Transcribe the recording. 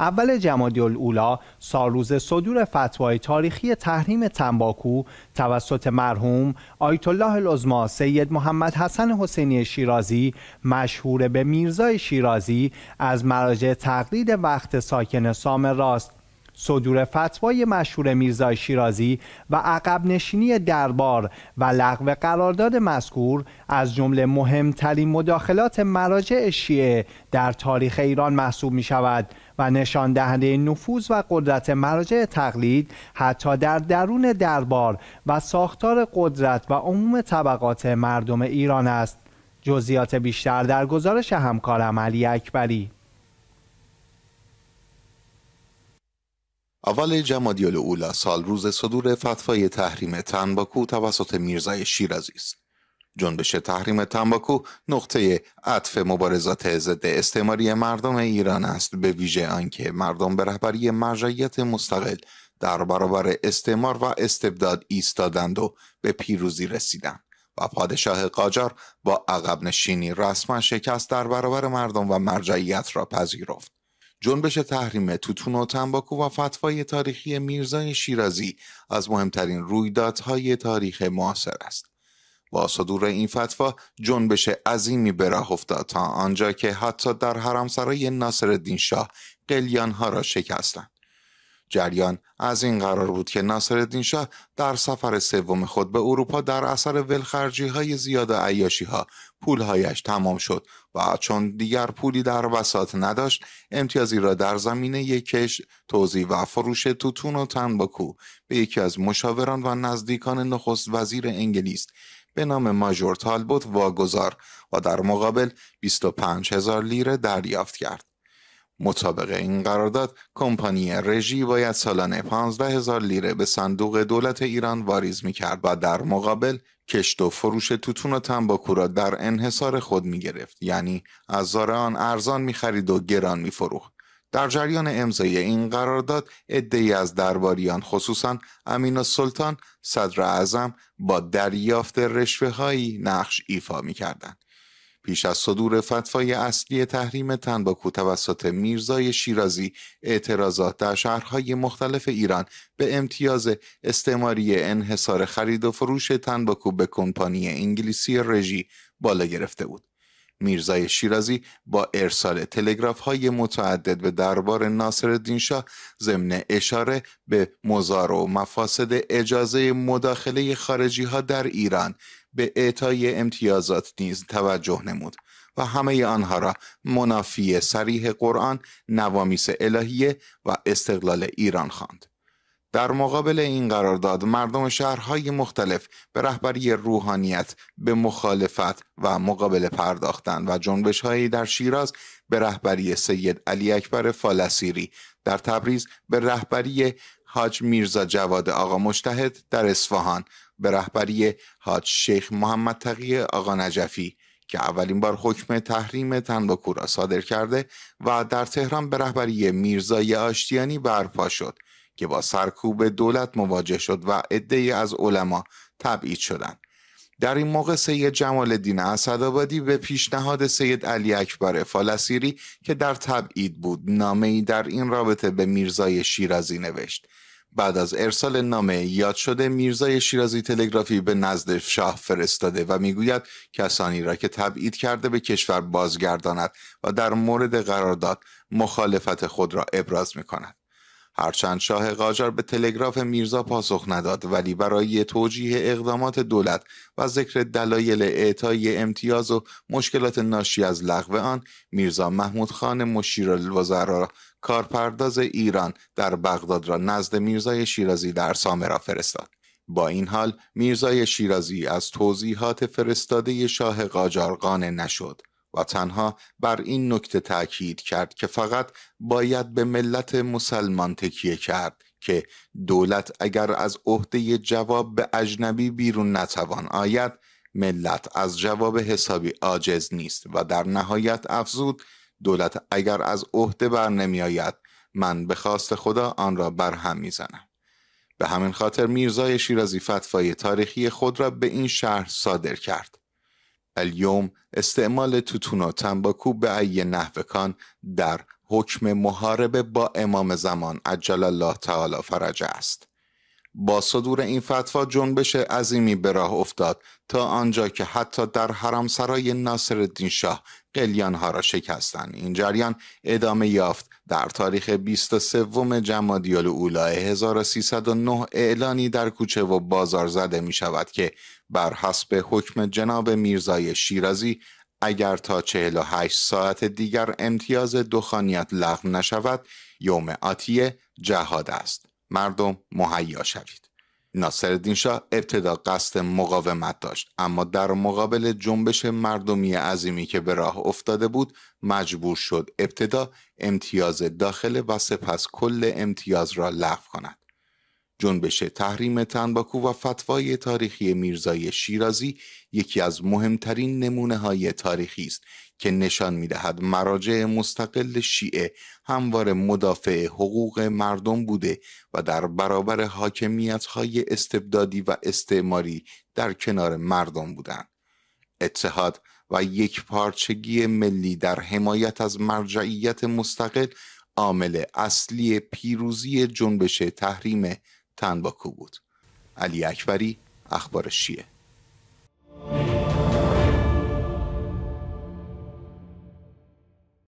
اول جمادی الاولی سال روز صدور فتوای تاریخی تحریم تنباکو توسط مرحوم آیت الله العظما سید محمد حسن حسینی شیرازی مشهور به میرزای شیرازی از مراجع تقلید وقت ساکن سامرا است. صدور فتوای مشهور میرزای شیرازی و عقب نشینی دربار و لغو قرارداد مذکور از جمله مهمترین مداخلات مراجع شیعه در تاریخ ایران محسوب می شود و نشان دهنده نفوذ و قدرت مراجع تقلید حتی در درون دربار و ساختار قدرت و عموم طبقات مردم ایران است. جزئیات بیشتر در گزارش همکارم علی اکبری. اول جمادی الاولی سال روز صدور فتوای تحریم تنباکو توسط میرزای شیرازی است. جنبش تحریم تنباکو نقطه عطف مبارزات ضد استعماری مردم ایران است، به ویژه آنکه مردم به رهبری مرجعیت مستقل در برابر استعمار و استبداد ایستادند و به پیروزی رسیدند و پادشاه قاجار با عقب نشینی رسما شکست در برابر مردم و مرجعیت را پذیرفت. جنبش تحریم توتون و تنباکو و فتوای تاریخی میرزای شیرازی از مهمترین رویدادهای تاریخ معاصر است. با صدور این فتوا جنبش عظیمی به راه افتاد تا آنجا که حتی در حرمسرای ناصرالدین شاه قلیانها را شکستند. جریان از این قرار بود که ناصرالدین شاه در سفر سوم خود به اروپا در اثر ولخرجی‌های زیاد و عیاشی‌ها پولهایش تمام شد و چون دیگر پولی در وساط نداشت، امتیازی را در زمینه کشت، توزیع و فروش توتون و تنباکو به یکی از مشاوران و نزدیکان نخست وزیر انگلیس به نام ماجور تالبوت واگذار و در مقابل 25000 لیره دریافت کرد. مطابق این قرارداد کمپانی رژی باید سالانه 15000 لیره به صندوق دولت ایران واریز می‌کرد و در مقابل کشت و فروش توتون و تنباکو را در انحصار خود می‌گرفت، یعنی از زار آن ارزان می‌خرید و گران می‌فروخت. در جریان امضای این قرارداد عده‌ای از درباریان خصوصا امین السلطان صدر اعظم با دریافت رشوه‌هایی نقش ایفا می‌کردند. پیش از صدور فتوای اصلی تحریم تنباکو توسط میرزای شیرازی، اعتراضات در شهرهای مختلف ایران به امتیاز استعماری انحصار خرید و فروش تنباکو به کمپانی انگلیسی رژی بالا گرفته بود. میرزای شیرازی با ارسال تلگراف‌های متعدد به دربار ناصرالدین شاه ضمن اشاره به مضار و مفاسد اجازه مداخله خارجی‌ها در ایران به اعطای امتیازات نیز توجه نمود و همه آنها را منافی صریح قرآن، نوامیس الهیه و استقلال ایران خواند. در مقابل این قرارداد مردم شهرهای مختلف به رهبری روحانیت به مخالفت و مقابله پرداختند و جنبش‌هایی در شیراز به رهبری سید علی اکبر فالسیری، در تبریز به رهبری حاج میرزا جواد آقا مشتهد، در اصفهان به رهبری حاج شیخ محمد تقیه آقا نجفی که اولین بار حکم تحریم تنباکو را صادر کرده، و در تهران به رهبری میرزای آشتیانی برپا شد که با سرکوب دولت مواجه شد و عده‌ای از علما تبعید شدند. در این موقع سید جمال دینه اسد آبادی به پیشنهاد سید علی اکبر فالسیری که در تبعید بود نامه‌ای در این رابطه به میرزای شیرازی نوشت. بعد از ارسال نامه یاد شده میرزای شیرازی تلگرافی به نزد شاه فرستاده و میگوید کسانی را که تبعید کرده به کشور بازگرداند و در مورد قرارداد مخالفت خود را ابراز میکند. هرچند شاه قاجار به تلگراف میرزا پاسخ نداد، ولی برای توجیه اقدامات دولت و ذکر دلایل اعطای امتیاز و مشکلات ناشی از لغو آن، میرزا محمود خان مشیرالوزرا کارپرداز ایران در بغداد را نزد میرزای شیرازی در سامرا فرستاد. با این حال میرزای شیرازی از توضیحات فرستاده شاه قاجار قانع نشد و تنها بر این نکته تاکید کرد که فقط باید به ملت مسلمان تکیه کرد که دولت اگر از عهده جواب به اجنبی بیرون نتوان آید، ملت از جواب حسابی عاجز نیست، و در نهایت افزود دولت اگر از عهده بر نمی آید، من به خواست خدا آن را برهم می زنم. به همین خاطر میرزای شیرازی فتوای تاریخی خود را به این شهر صادر کرد. الیوم استعمال توتون و تنباکو به ای نحو کان در حکم محاربه با امام زمان عجل الله تعالی فرجه است. با صدور این فتوا جنبش عظیمی به راه افتاد تا آنجا که حتی در حرمسرای ناصرالدین شاه قلیانها را شکستند. این جریان ادامه یافت. در تاریخ 23 جمادی الاولی 1309 اعلانی در کوچه و بازار زده می شود که بر حسب حکم جناب میرزای شیرازی اگر تا 48 ساعت دیگر امتیاز دخانیت لغو نشود یوم آتیه جهاد است. مردم مهیا شوید. ناصرالدین شاه ابتدا قصد مقاومت داشت، اما در مقابل جنبش مردمی عظیمی که به راه افتاده بود مجبور شد ابتدا امتیاز داخل و سپس کل امتیاز را لغو کند. جنبش تحریم تنباکو و فتوای تاریخی میرزای شیرازی یکی از مهمترین نمونه‌های تاریخی است که نشان می‌دهد مراجع مستقل شیعه همواره مدافع حقوق مردم بوده و در برابر حاکمیت‌های استبدادی و استعماری در کنار مردم بودند. اتحاد و یکپارچگی ملی در حمایت از مرجعیت مستقل عامل اصلی پیروزی جنبش تحریم تنباکو بود. علی اکبری، اخبار شیعه.